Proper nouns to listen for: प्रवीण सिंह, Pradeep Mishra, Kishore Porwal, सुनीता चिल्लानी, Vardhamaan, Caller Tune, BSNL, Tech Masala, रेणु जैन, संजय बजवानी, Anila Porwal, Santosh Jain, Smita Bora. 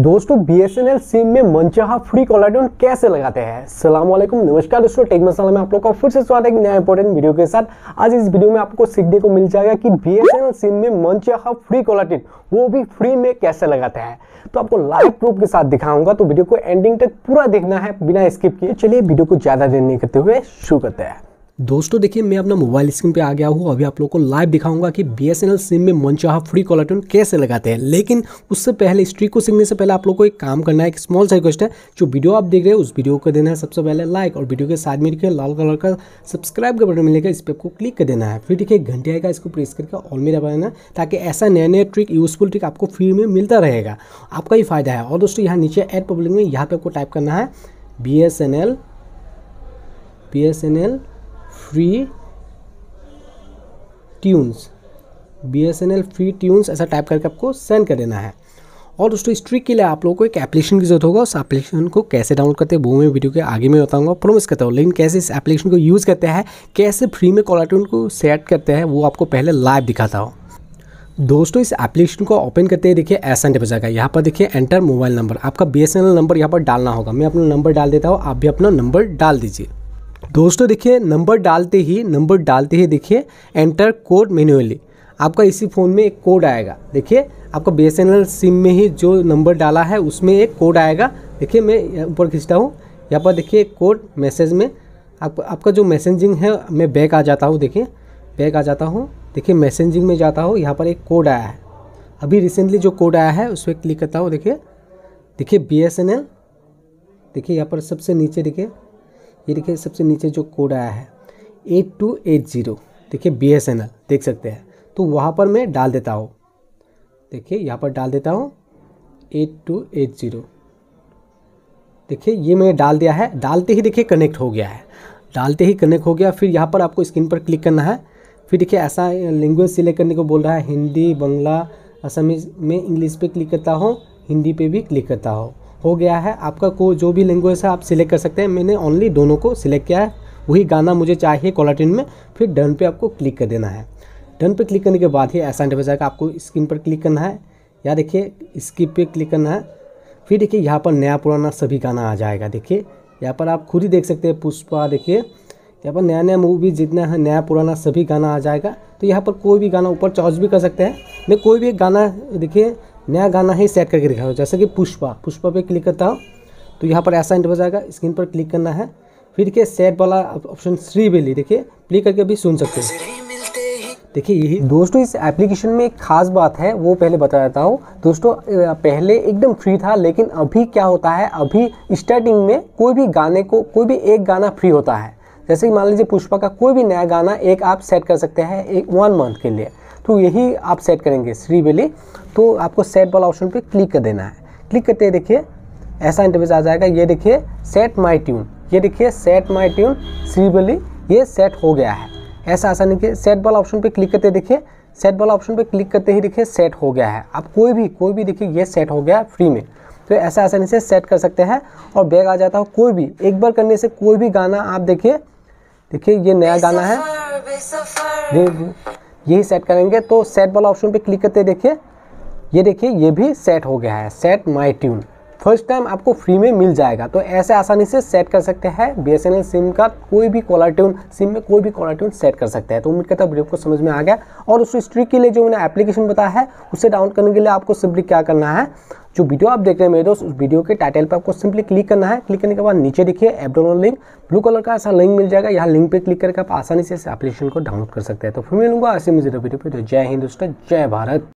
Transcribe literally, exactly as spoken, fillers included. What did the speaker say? दोस्तों B S N L SIM में मनचाहा फ्री कॉलर ट्यून कैसे लगाते हैं। अस्सलाम वालेकुम, नमस्कार दोस्तों, टेक मसाला में आप लोग का फिर से स्वागत है एक नया इंपॉर्टेंट वीडियो के साथ। आज इस वीडियो में आपको सीखने को मिल जाएगा कि B S N L SIM में मनचाहा फ्री कॉलर ट्यून वो भी फ्री में कैसे लगाते हैं, तो आपको लाइव प्रूफ के साथ दिखाऊंगा। तो वीडियो को एंडिंग तक पूरा देखना है बिना स्किप किए। चलिए वीडियो को ज़्यादा देर नहीं करते हुए शुरू करते हैं। दोस्तों देखिए, मैं अपना मोबाइल स्क्रीन पे आ गया हूँ। अभी आप लोग को लाइव दिखाऊंगा कि B S N L SIM में मनचाहा फ्री कॉलर ट्यून कैसे लगाते हैं। लेकिन उससे पहले इस ट्रिक को सीखने से पहले आप लोग को एक काम करना है। एक स्मॉल सा रिक्वेस्ट है, जो वीडियो आप देख रहे हैं उस वीडियो को देना है सबसे पहले लाइक, और वीडियो के साथ में देखिए लाल कलर का सब्सक्राइब का बटन मिलेगा, इस पर आपको क्लिक कर देना है। फिर देखिए घंटे आएगा, इसको प्रेस करके ऑल में दबा देना, ताकि ऐसा नया नया ट्रिक यूजफुल ट्रिक आपको फ्री में मिलता रहेगा, आपका ही फायदा है। और दोस्तों यहाँ नीचे एड पब्लिक में यहाँ पर आपको टाइप करना है B S N L B S N L free tunes B S N L free tunes ऐसा टाइप करके आपको सेंड कर देना है। और दोस्तों इस ट्रिक के लिए आप लोगों को एक एप्लीकेशन की जरूरत होगा। उस एप्लीकेशन को कैसे डाउनलोड करते हैं वो मैं वीडियो के आगे में बताऊंगा, प्रॉमिस करता हूँ। लेकिन कैसे इस एप्लीकेशन को यूज़ करते हैं, कैसे फ्री में कॉलर ट्यून को सेट करते हैं, वो आपको पहले लाइव दिखाता हूँ। दोस्तों इस एप्लीकेशन को ओपन करते ही देखिए ऐसा इंटरफेस आएगा। यहाँ पर देखिए एंटर मोबाइल नंबर, आपका B S N L number यहाँ पर डालना होगा। मैं अपना नंबर डाल देता हूँ, आप भी अपना नंबर डाल दीजिए। दोस्तों देखिए नंबर डालते ही नंबर डालते ही देखिए एंटर कोड मैन्युअली, आपका इसी फ़ोन में एक कोड आएगा। देखिए आपका B S N L SIM में ही जो नंबर डाला है उसमें एक कोड आएगा। देखिए मैं ऊपर खींचता हूँ, यहाँ पर देखिए कोड मैसेज में आप, आपका जो मैसेजिंग है, मैं बैक आ जाता हूँ। देखिए बैक आ जाता हूँ, देखिए मैसेजिंग में जाता हूँ, यहाँ पर एक कोड आया है। अभी रिसेंटली जो कोड आया है उस पर क्लिक करता हूँ। देखिए देखिए बी एस एन एल, देखिए यहाँ पर सबसे नीचे देखिए ये देखिए सबसे नीचे जो कोड आया है एट टू एट ज़ीरो, देखिए बी एस एन एल देख सकते हैं। तो वहाँ पर मैं डाल देता हूँ, देखिए यहाँ पर डाल देता हूँ एट टू एट ज़ीरो। देखिए ये मैंने डाल दिया है, डालते ही देखिए कनेक्ट हो गया है, डालते ही कनेक्ट हो गया। फिर यहाँ पर आपको स्क्रीन पर क्लिक करना है। फिर देखिए ऐसा लैंग्वेज सिलेक्ट करने को बोल रहा है, हिंदी, बंगला, असमीज। मैं इंग्लिश पर क्लिक करता हूँ, हिंदी पर भी क्लिक करता हूँ। हो गया है, आपका को जो भी लैंग्वेज है आप सिलेक्ट कर सकते हैं। मैंने ओनली दोनों को सिलेक्ट किया है, वही गाना मुझे चाहिए कॉलर ट्यून में। फिर डन पे आपको क्लिक कर देना है। डन पे क्लिक करने के बाद ही ऐसा इंटरफेस आएगा। आपको स्क्रीन पर क्लिक करना है या देखिए स्किप पे क्लिक करना है। फिर देखिए यहाँ पर नया पुराना सभी गाना आ जाएगा। देखिए यहाँ पर आप खुद ही देख सकते हैं, पुष्पा, देखिए यहाँ पर नया नया मूवी जितना है नया पुराना सभी गाना आ जाएगा। तो यहाँ पर कोई भी गाना ऊपर चॉइस भी कर सकते हैं। मैं कोई भी गाना देखिए नया गाना ही सेट करके दिखाऊँ, जैसे कि पुष्पा पुष्पा पे क्लिक करता हूँ तो यहाँ पर ऐसा इंटरफेस आएगा। स्क्रीन पर क्लिक करना है, फिर देखिए सेट वाला ऑप्शन श्रीवेली, देखिए प्ले करके भी सुन सकते हैं। देखिए यही दोस्तों इस एप्लीकेशन में एक खास बात है, वो पहले बता देता हूँ। दोस्तों पहले एकदम फ्री था, लेकिन अभी क्या होता है, अभी स्टार्टिंग में कोई भी गाने को कोई भी एक गाना फ्री होता है। जैसे कि मान लीजिए पुष्पा का कोई भी नया गाना एक आप सेट कर सकते हैं एक वन मंथ के लिए। तो यही आप सेट करेंगे श्रीवेली, तो आपको सेट वाला ऑप्शन पे क्लिक कर देना है। क्लिक करते ही देखिए ऐसा इंटरफेस आ जाएगा। ये देखिए सेट माय ट्यून, ये देखिए सेट माय ट्यून श्रीवेली, ये सेट हो गया है। ऐसा आसानी के सेट वाला ऑप्शन पे क्लिक करते देखिए, सेट वाला ऑप्शन पे क्लिक करते ही देखिए सेट हो गया है। आप कोई भी कोई भी देखिए ये सेट हो गया फ्री में। तो ऐसा आसानी से सेट कर सकते हैं। और बैग आ जाता हो, कोई भी एक बार करने से कोई भी गाना आप देखिए देखिए ये नया गाना है, यही सेट करेंगे। तो सेट वाला ऑप्शन पे क्लिक करते देखिए ये देखिए ये भी सेट हो गया है, set my tune. First time आपको फ्री में मिल जाएगा। तो ऐसे आसानी से सेट कर सकते हैं B S N L SIM का कोई भी कॉलर ट्यून, सिम में कोई भी कॉलर ट्यून सेट कर सकते हैं। तो उम्मीद करता हूँ वीडियो को समझ में आ गया। और उस ट्रिक के लिए जो मैंने एप्लीकेशन बताया है उसे डाउनलोड करने के लिए आपको सिंपली क्या करना है, जो वीडियो आप देख रहे हैं मेरे दोस्त, उस वीडियो के टाइटल पर आपको सिंपली क्लिक करना है। क्लिक करने के बाद नीचे देखिए app download link, blue colour का ऐसा लिंक मिल जाएगा। यहाँ लिंक पे क्लिक करके आप आसानी से इस एप्लीकेशन को डाउनलोड कर सकते हैं। तो फिर मिलूंगा ऐसे मुझे वीडियो पे। तो जय हिंद दोस्तों, जय भारत।